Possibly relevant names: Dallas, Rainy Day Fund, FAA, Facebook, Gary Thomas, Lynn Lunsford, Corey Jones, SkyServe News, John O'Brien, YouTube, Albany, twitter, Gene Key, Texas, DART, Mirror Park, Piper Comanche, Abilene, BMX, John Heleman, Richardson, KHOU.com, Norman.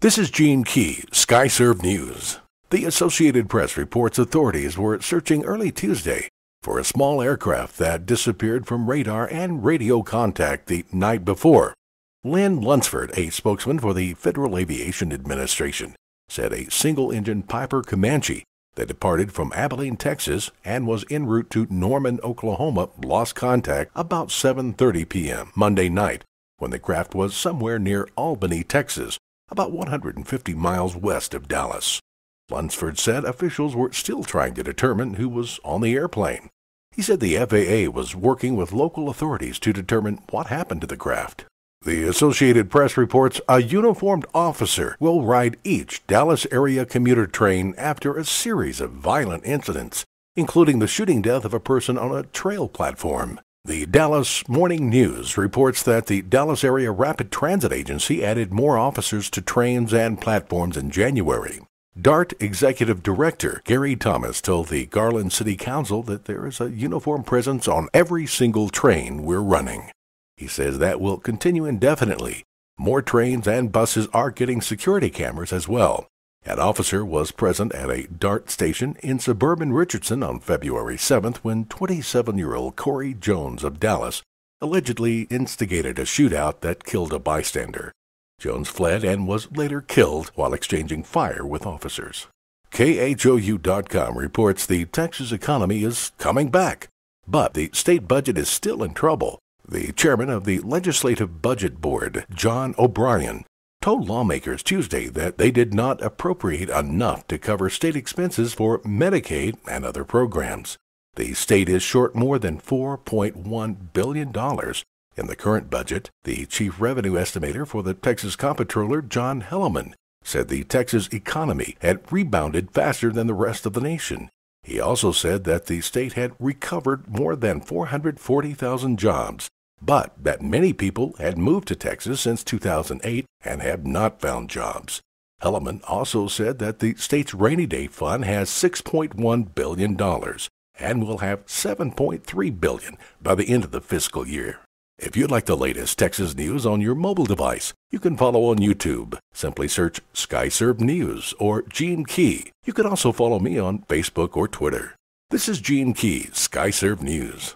This is Gene Key, SkyServe News. The Associated Press reports authorities were searching early Tuesday for a small aircraft that disappeared from radar and radio contact the night before. Lynn Lunsford, a spokesman for the Federal Aviation Administration, said a single-engine Piper Comanche that departed from Abilene, Texas, and was en route to Norman, Oklahoma, lost contact about 7:30 p.m. Monday night when the craft was somewhere near Albany, Texas, about 150 miles west of Dallas. Lunsford said officials were still trying to determine who was on the airplane. He said the FAA was working with local authorities to determine what happened to the craft. The Associated Press reports a uniformed officer will ride each Dallas-area commuter train after a series of violent incidents, including the shooting death of a person on a trail platform. The Dallas Morning News reports that the Dallas Area Rapid Transit Agency added more officers to trains and platforms in January. DART Executive Director Gary Thomas told the Garland City Council that there is a uniform presence on every single train we're running. He says that will continue indefinitely. More trains and buses are getting security cameras as well. An officer was present at a DART station in suburban Richardson on February 7th when 27-year-old Corey Jones of Dallas allegedly instigated a shootout that killed a bystander. Jones fled and was later killed while exchanging fire with officers. KHOU.com reports the Texas economy is coming back, but the state budget is still in trouble. The chairman of the Legislative Budget Board, John O'Brien, told lawmakers Tuesday that they did not appropriate enough to cover state expenses for Medicaid and other programs. The state is short more than $4.1 billion in the current budget. The chief revenue estimator for the Texas Comptroller, John Heleman, said the Texas economy had rebounded faster than the rest of the nation. He also said that the state had recovered more than 440,000 jobs, but that many people had moved to Texas since 2008 and have not found jobs. Heleman also said that the state's Rainy Day Fund has $6.1 billion and will have $7.3 billion by the end of the fiscal year. If you'd like the latest Texas news on your mobile device, you can follow on YouTube. Simply search SkyServe News or Gene Key. You can also follow me on Facebook or Twitter. This is Gene Key, SkyServe News.